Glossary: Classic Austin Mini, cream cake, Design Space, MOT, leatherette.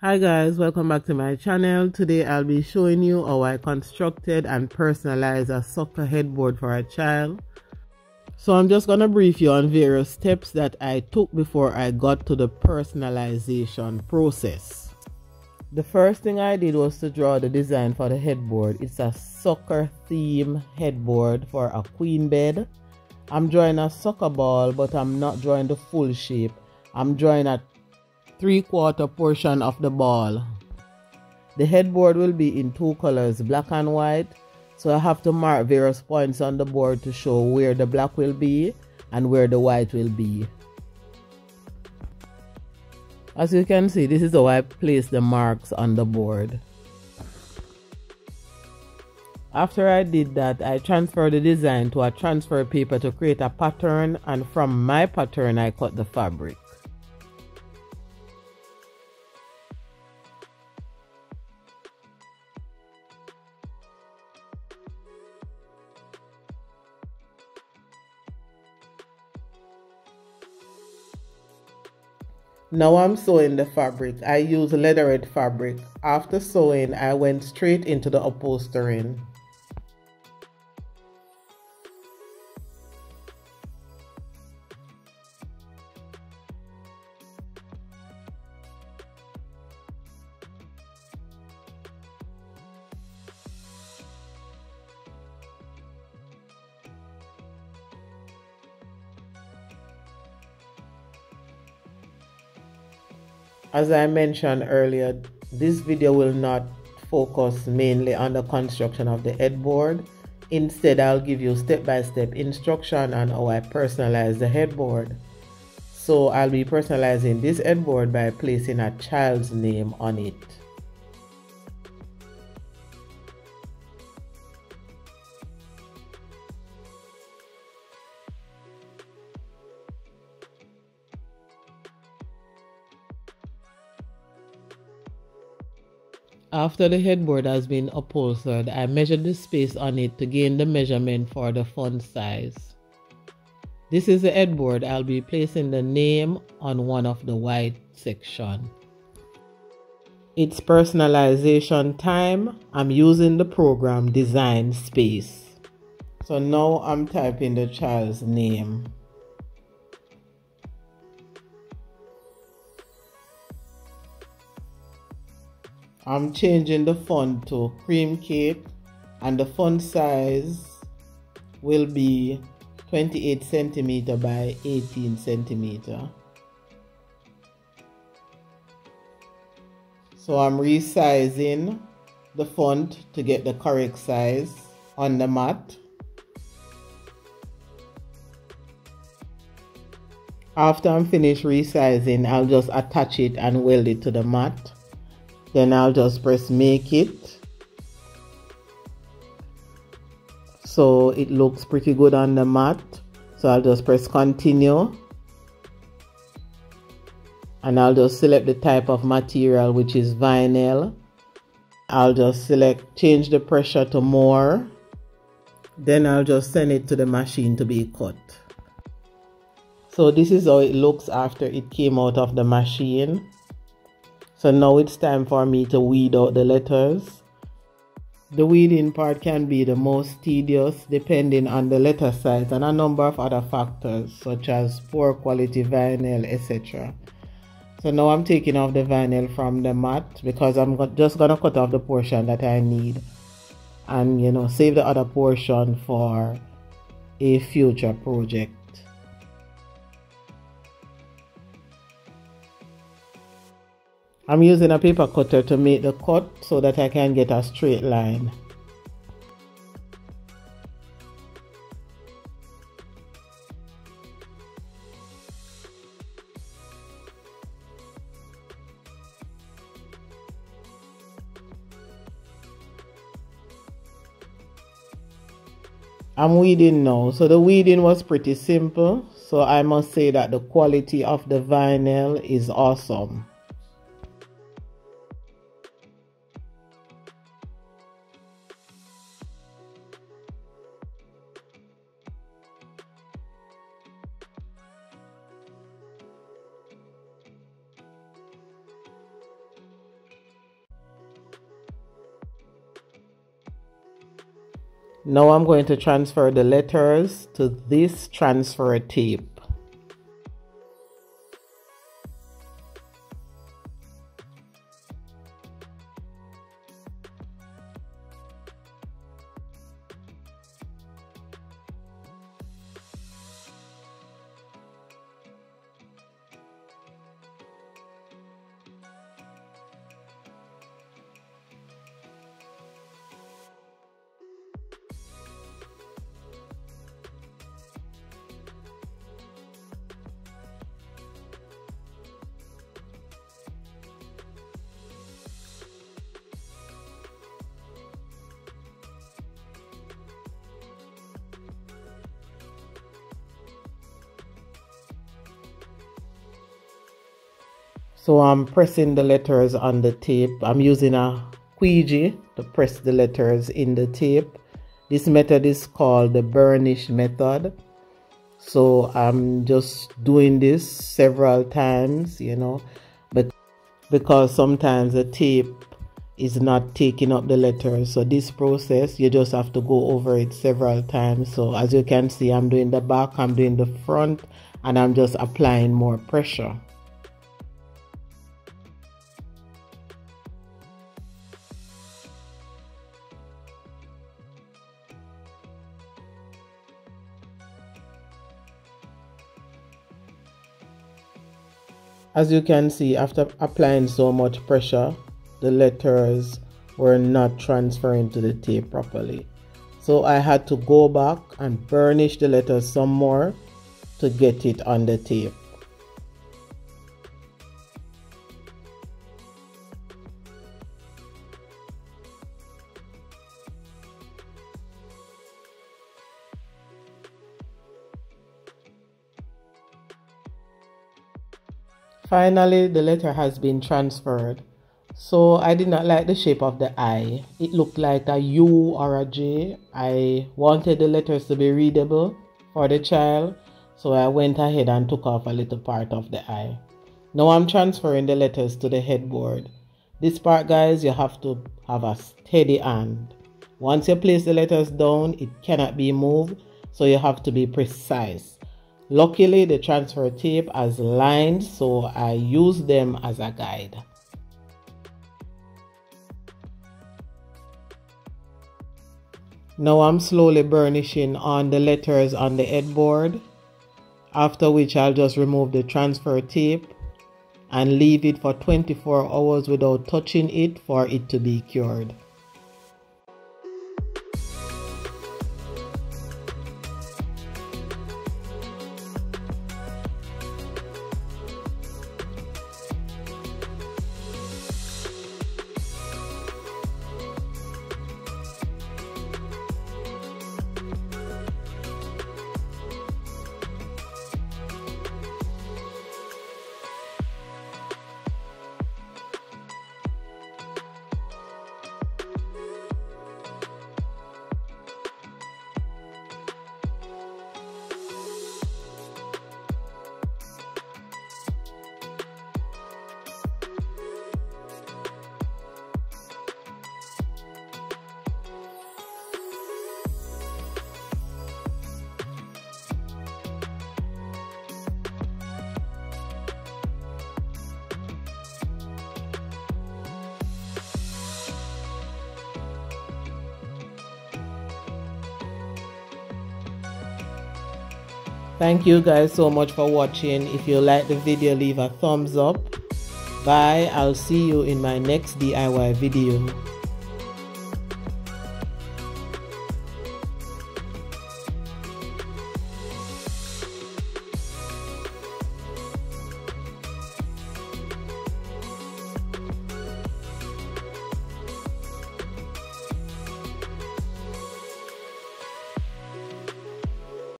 Hi guys, welcome back to my channel. Today I'll be showing you how I constructed and personalized a soccer headboard for a child. So I'm just going to brief you on various steps that I took before I got to the personalization process. The first thing I did was to draw the design for the headboard. It's a soccer theme headboard for a queen bed. I'm drawing a soccer ball, but I'm not drawing the full shape. I'm drawing a three-quarter portion of the ball. The headboard will be in two colors, black and white, so I have to mark various points on the board to show where the black will be and where the white will be. As you can see, this is how I place the marks on the board. After I did that, I transferred the design to a transfer paper to create a pattern, and from my pattern I cut the fabric. Now I'm sewing the fabric. I use leatherette fabric. After sewing, I went straight into the upholstering. As I mentioned earlier, this video will not focus mainly on the construction of the headboard. Instead, I'll give you step-by-step instruction on how I personalize the headboard. So I'll be personalizing this headboard by placing a child's name on it. After the headboard has been upholstered, I measured the space on it to gain the measurement for the font size. This is the headboard. I'll be placing the name on one of the white section. It's personalization time. I'm using the program Design Space. So now I'm typing the child's name. I'm changing the font to cream cake, and the font size will be 28 centimeter by 18 centimeter. So I'm resizing the font to get the correct size on the mat. After I'm finished resizing, I'll just attach it and weld it to the mat. Then I'll just press make it. So it looks pretty good on the mat. So I'll just press continue. And I'll just select the type of material, which is vinyl. I'll just change the pressure to more. Then I'll just send it to the machine to be cut. So this is how it looks after it came out of the machine. So now it's time for me to weed out the letters. The weeding part can be the most tedious depending on the letter size and a number of other factors such as poor quality vinyl, etc. So now I'm taking off the vinyl from the mat because I'm just going to cut off the portion that I need and, you know, save the other portion for a future project. I'm using a paper cutter to make the cut so that I can get a straight line. I'm weeding now. So the weeding was pretty simple. So I must say that the quality of the vinyl is awesome. Now I'm going to transfer the letters to this transfer tape. So I'm pressing the letters on the tape. I'm using a squeegee to press the letters in the tape. This method is called the burnish method. So I'm just doing this several times, you know, but because sometimes the tape is not taking up the letters. So this process, you just have to go over it several times. So as you can see, I'm doing the back, I'm doing the front, and I'm just applying more pressure. As you can see, after applying so much pressure, the letters were not transferring to the tape properly. So I had to go back and burnish the letters some more to get it on the tape. Finally, the letter has been transferred. So I did not like the shape of the I. It looked like a U or a J. I wanted the letters to be readable for the child. So I went ahead and took off a little part of the I. Now I'm transferring the letters to the headboard. This part, guys, you have to have a steady hand. Once you place the letters down, it cannot be moved. So you have to be precise. Luckily, the transfer tape has lines, so I use them as a guide. Now I'm slowly burnishing on the letters on the headboard, after which I'll just remove the transfer tape and leave it for 24 hours without touching it for it to be cured. Thank you guys so much for watching. If you like the video, leave a thumbs up. Bye. I'll see you in my next DIY video.